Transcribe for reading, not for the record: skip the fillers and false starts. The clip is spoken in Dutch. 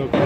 ook.